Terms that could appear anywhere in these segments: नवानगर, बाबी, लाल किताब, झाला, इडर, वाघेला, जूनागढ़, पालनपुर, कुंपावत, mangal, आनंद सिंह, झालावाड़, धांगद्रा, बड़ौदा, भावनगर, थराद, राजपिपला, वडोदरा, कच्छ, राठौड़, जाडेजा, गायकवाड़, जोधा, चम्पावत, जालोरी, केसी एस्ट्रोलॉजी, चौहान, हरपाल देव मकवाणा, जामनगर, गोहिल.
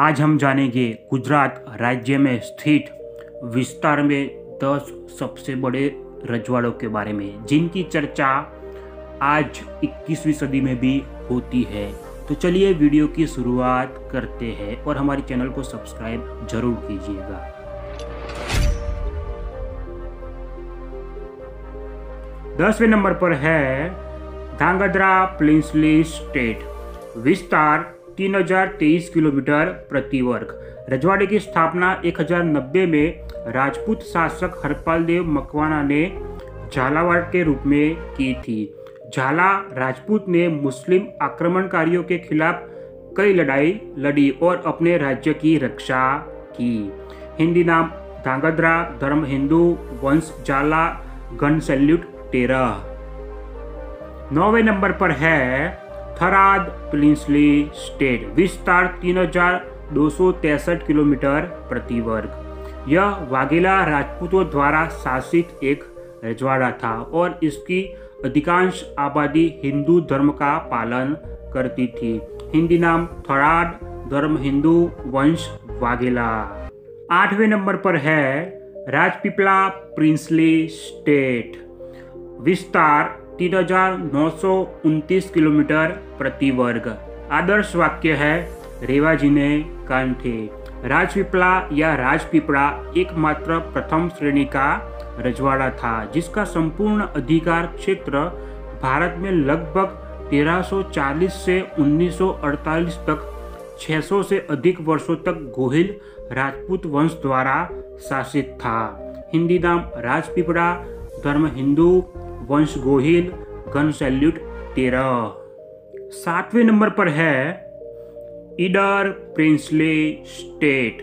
आज हम जानेंगे गुजरात राज्य में स्थित विस्तार में 10 सबसे बड़े रजवाड़ों के बारे में, जिनकी चर्चा आज 21वीं सदी में भी होती है। तो चलिए वीडियो की शुरुआत करते हैं और हमारे चैनल को सब्सक्राइब जरूर कीजिएगा। दसवें नंबर पर है धांगद्रा प्रिंसली स्टेट। विस्तार 3023 किलोमीटर प्रति वर्ग। रजवाड़े की स्थापना 1090 में राजपूत शासक हरपाल देव मकवाणा ने झालावाड़ के रूप में की थी। झाला राजपूत ने मुस्लिम आक्रमणकारियों के खिलाफ कई लड़ाई लड़ी और अपने राज्य की रक्षा की। हिंदी नाम धांगद्रा, धर्म हिंदू, वंश झाला, गन सैल्यूट 13। नौवें नंबर पर है थराद प्रिंसली स्टेट। विस्तार 3263 किलोमीटर प्रति वर्ग। यह वाघेला राजपूतों द्वारा शासित एक रजवाड़ा था और इसकी अधिकांश आबादी हिंदू धर्म का पालन करती थी। हिंदी नाम थराद, धर्म हिंदू, वंश वाघेला। 8वें नंबर पर है राजपिपला प्रिंसली स्टेट। विस्तार 3929 किलोमीटर प्रति वर्ग। आदर्श वाक्य है रेवाजी ने कांठे। राजपिपला या राजपिपड़ा एकमात्र प्रथम श्रेणी का रजवाड़ा था जिसका संपूर्ण अधिकार क्षेत्र भारत में लगभग 1340 से 1948 तक 600 से अधिक वर्षों तक गोहिल राजपूत वंश द्वारा शासित था। हिंदी नाम राजपिपड़ा, धर्म हिंदू, वंश गोहिल, गन सैल्यूट 13। 7वें नंबर पर है इडर प्रिंसली स्टेट।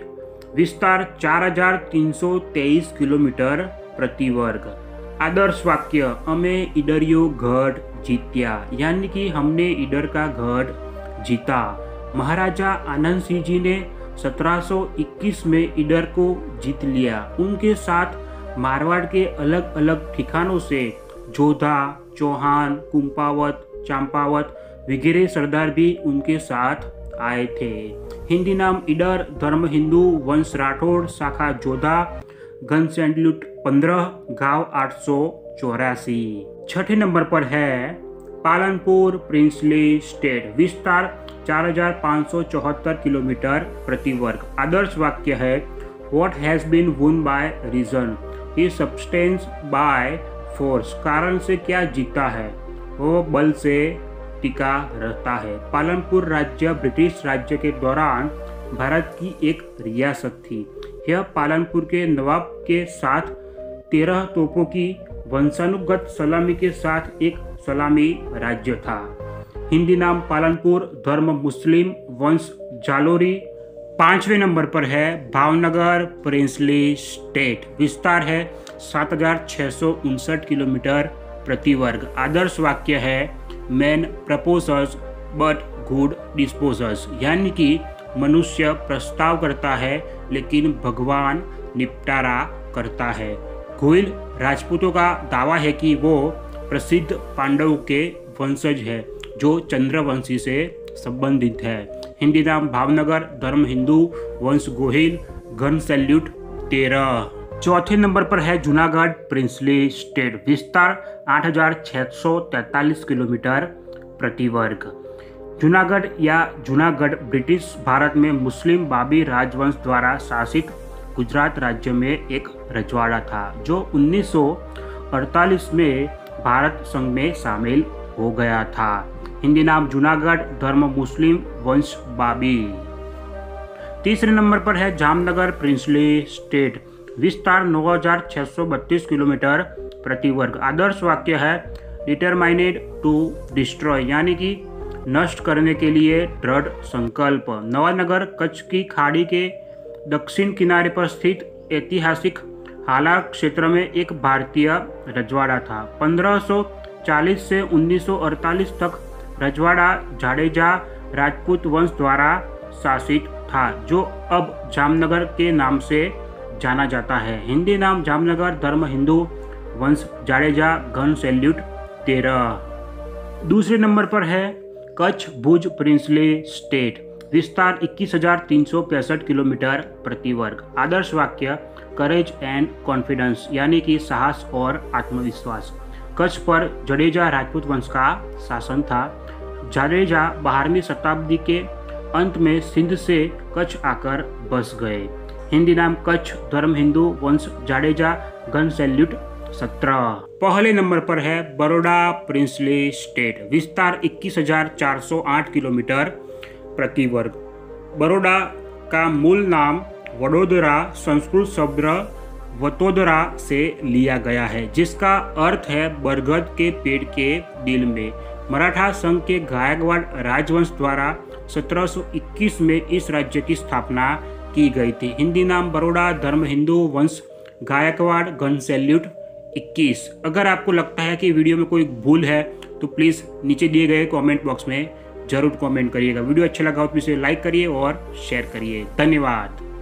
विस्तार 4323 किलोमीटर प्रति वर्ग। आदर्श वाक्य हमें इडरियो गढ़ जीत्या, यानी कि हमने इडर का गढ़ जीता। महाराजा आनंद सिंह जी ने 1721 में इडर को जीत लिया। उनके साथ मारवाड़ के अलग अलग ठिकानों से जोधा, चौहान, कुंपावत, चम्पावत वगैरह सरदार भी उनके साथ आए थे। हिंदी नाम इडर, धर्म हिंदू, वंश राठौड़, शाखा जोधा, गन सैंडलूट 15, गांव 884। 6ठे नंबर पर है पालनपुर प्रिंसली स्टेट। विस्तार 4574 किलोमीटर प्रति वर्ग। आदर्श वाक्य है what has been won by reason, ये सब्सटेंस बाय फोर्स, कारण से क्या जीता है वो बल से टिका रहता है। पालनपुर राज्य ब्रिटिश राज्य के दौरान भारत की एक रियासत थी। यह पालनपुर के नवाब के साथ 13 तोपों की वंशानुगत सलामी के साथ एक सलामी राज्य था। हिंदी नाम पालनपुर, धर्म मुस्लिम, वंश जालोरी। 5वें नंबर पर है भावनगर प्रिंसली स्टेट। विस्तार है 7659 किलोमीटर प्रति वर्ग। आदर्श वाक्य है man proposes but God disposes, यानी कि मनुष्य प्रस्ताव करता है लेकिन भगवान निपटारा करता है। गोहिल राजपूतों का दावा है कि वो प्रसिद्ध पांडवों के वंशज है जो चंद्रवंशी से संबंधित है। हिंदी नाम भावनगर, धर्म हिंदू, वंश गोहिल, गन सैल्यूट 13। 4ठे नंबर पर है जूनागढ़ प्रिंसली स्टेट। विस्तार 8643 किलोमीटर प्रति वर्ग। जूनागढ़ या जूनागढ़ ब्रिटिश भारत में मुस्लिम बाबी राजवंश द्वारा शासित गुजरात राज्य में एक रजवाड़ा था जो 1948 में भारत संघ में शामिल हो गया था। हिंदी नाम जूनागढ़, धर्म मुस्लिम, वंश बाबी। 3रे नंबर पर है जामनगर प्रिंसली स्टेट। विस्तार 9632 किलोमीटर प्रति वर्ग। आदर्श वाक्य है डिटरमाइनेड टू डिस्ट्रॉय, यानी कि नष्ट करने के लिए दृढ़ संकल्प। नवानगर कच्छ की खाड़ी के दक्षिण किनारे पर स्थित ऐतिहासिक हाला क्षेत्र में एक भारतीय रजवाड़ा था। 1540 से 1948 तक रजवाड़ा जाडेजा राजपूत वंश द्वारा शासित था जो अब जामनगर के नाम से जाना जाता है। हिंदी नाम जामनगर, धर्म हिंदू, वंश जाडेजा, गन सैल्यूट 13। दूसरे नंबर पर है कच्छ भुज प्रिंसली स्टेट। विस्तार 21,365 किलोमीटर प्रति वर्ग। आदर्श वाक्य करेज एंड कॉन्फिडेंस यानी कि साहस और आत्मविश्वास। कच्छ पर जाडेजा राजपूत वंश का शासन था। जाडेजा 12वीं शताब्दी के अंत में सिंध से कच्छ आकर बस गए। हिंदी नाम कच्छ, धर्म हिंदू, वंश जाडेजा, गन सैल्यूट 17। पहले नंबर पर है बड़ौदा प्रिंसली स्टेट। विस्तार 21,408 किलोमीटर प्रति वर्ग। बड़ौदा का मूल नाम वडोदरा संस्कृत शब्द वतोदरा से लिया गया है, जिसका अर्थ है बरगद के पेड़ के दिल में। मराठा संघ के गायकवाड़ राजवंश द्वारा 1721 में इस राज्य की स्थापना की गई थी। हिंदी नाम बड़ौदा, धर्म हिंदू, वंश गायकवाड़, गन सैल्यूट 21। अगर आपको लगता है कि वीडियो में कोई भूल है तो प्लीज़ नीचे दिए गए कमेंट बॉक्स में जरूर कमेंट करिएगा। वीडियो अच्छा लगा हो तो इसे लाइक करिए और शेयर करिए। धन्यवाद।